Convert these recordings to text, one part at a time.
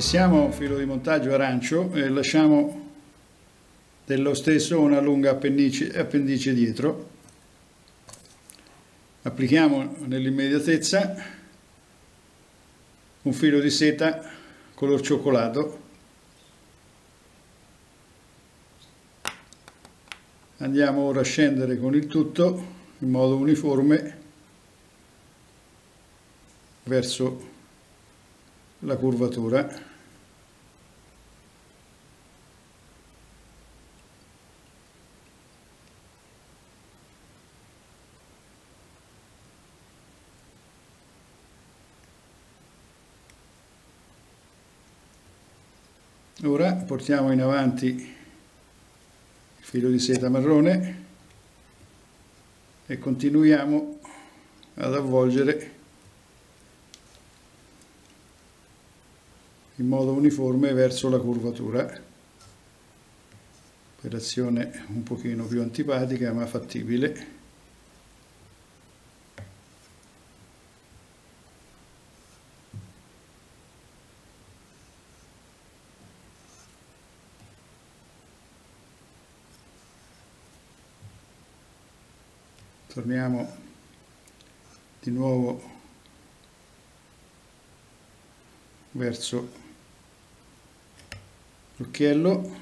Fissiamo filo di montaggio arancio e lasciamo dello stesso una lunga appendice dietro. Applichiamo nell'immediatezza un filo di seta color cioccolato. Andiamo ora a scendere con il tutto in modo uniforme verso la curvatura. Ora portiamo in avanti il filo di seta marrone e continuiamo ad avvolgere in modo uniforme verso la curvatura, operazione un pochino più antipatica ma fattibile. Torniamo di nuovo verso l'occhiello .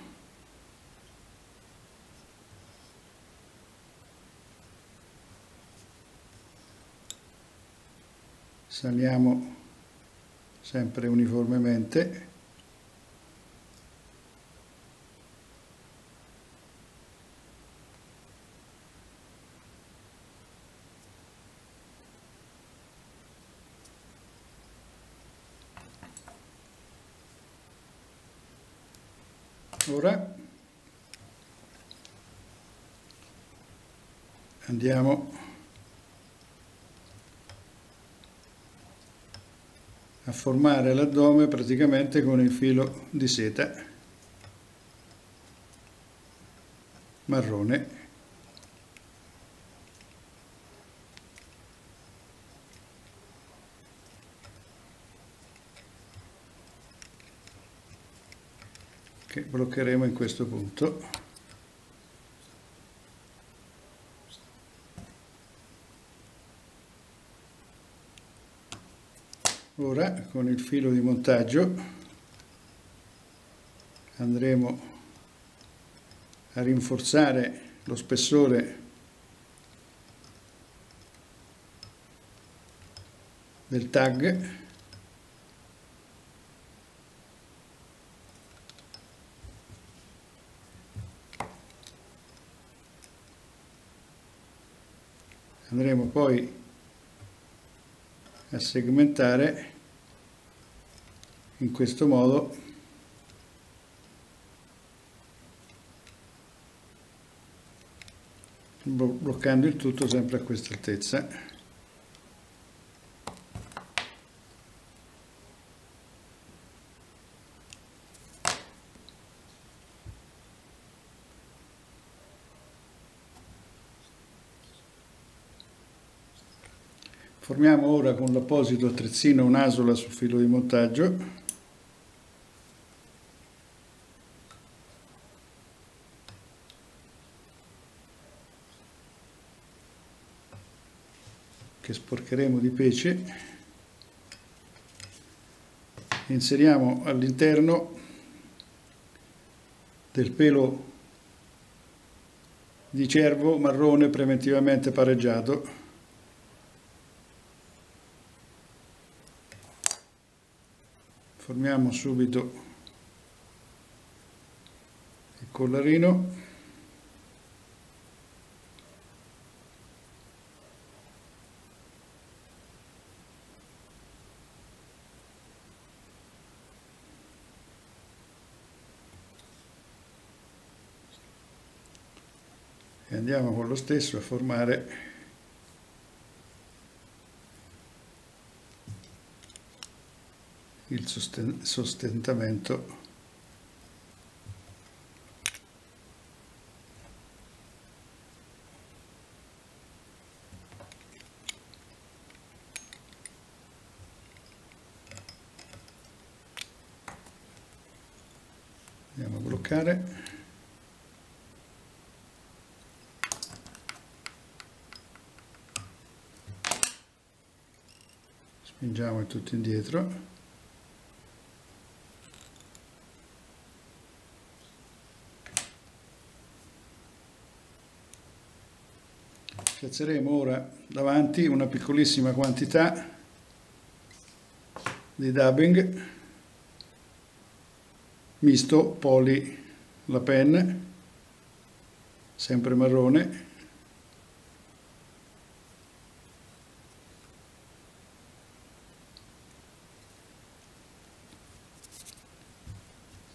Saliamo sempre uniformemente . Ora andiamo a formare l'addome praticamente con il filo di seta marrone. Che bloccheremo in questo punto. Ora con il filo di montaggio andremo a rinforzare lo spessore del tag . Andremo poi a segmentare in questo modo bloccando il tutto sempre a questa altezza . Formiamo ora con l'apposito attrezzino un'asola sul filo di montaggio che sporcheremo di pece e inseriamo all'interno del pelo di cervo marrone preventivamente pareggiato . Formiamo subito il collarino e andiamo con lo stesso a formare il sostentamento bloccare. Spingiamo tutto indietro. Piazzeremo ora davanti una piccolissima quantità di dubbing misto poli la pen, sempre marrone,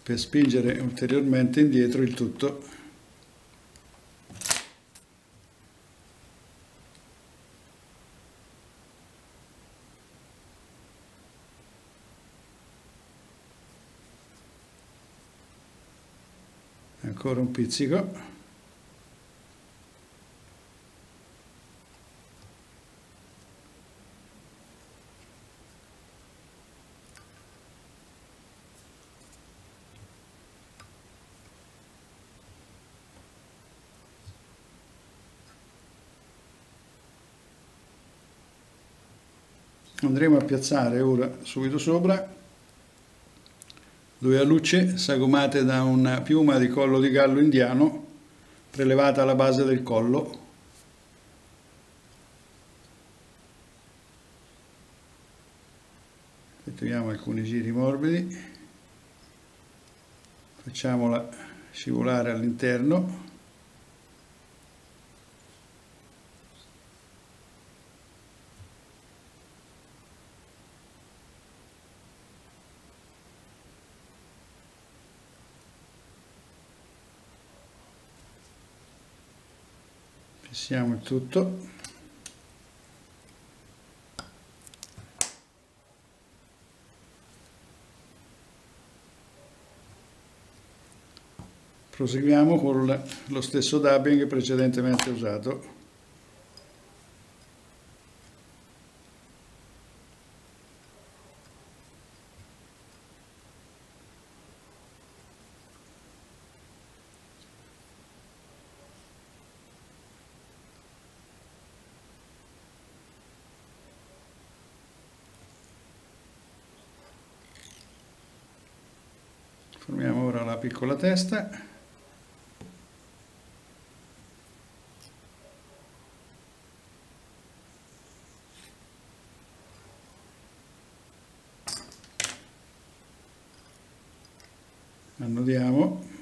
per spingere ulteriormente indietro il tutto. Ancora un pizzico, andremo a piazzare ora subito sopra due alucce sagomate da una piuma di collo di gallo indiano prelevata alla base del collo. Effettuiamo alcuni giri morbidi, facciamola scivolare all'interno. Fissiamo il tutto, proseguiamo con lo stesso dubbing precedentemente usato. Formiamo ora la piccola testa, annodiamo,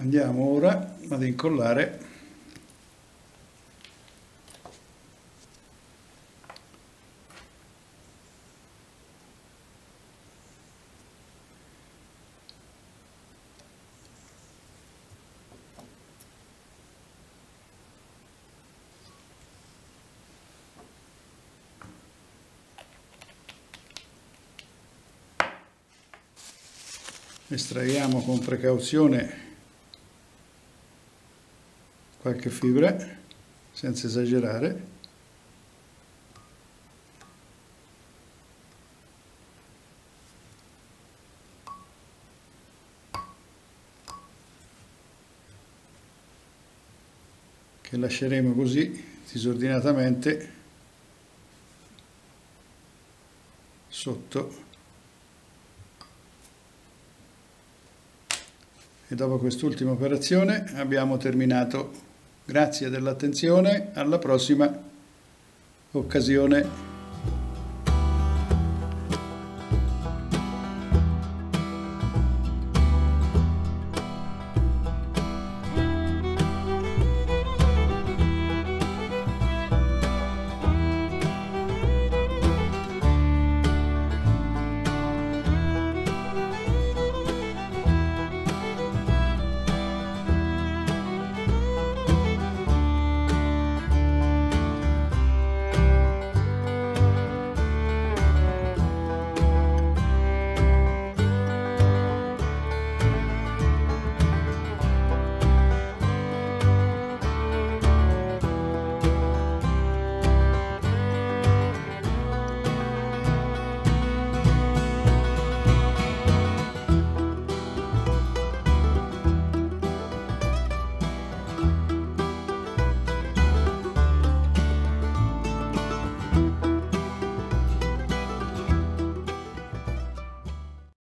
andiamo ora ad incollare estraiamo con precauzione qualche fibra, senza esagerare. Che lasceremo così disordinatamente sotto. E dopo quest'ultima operazione abbiamo terminato. Grazie dell'attenzione, alla prossima occasione.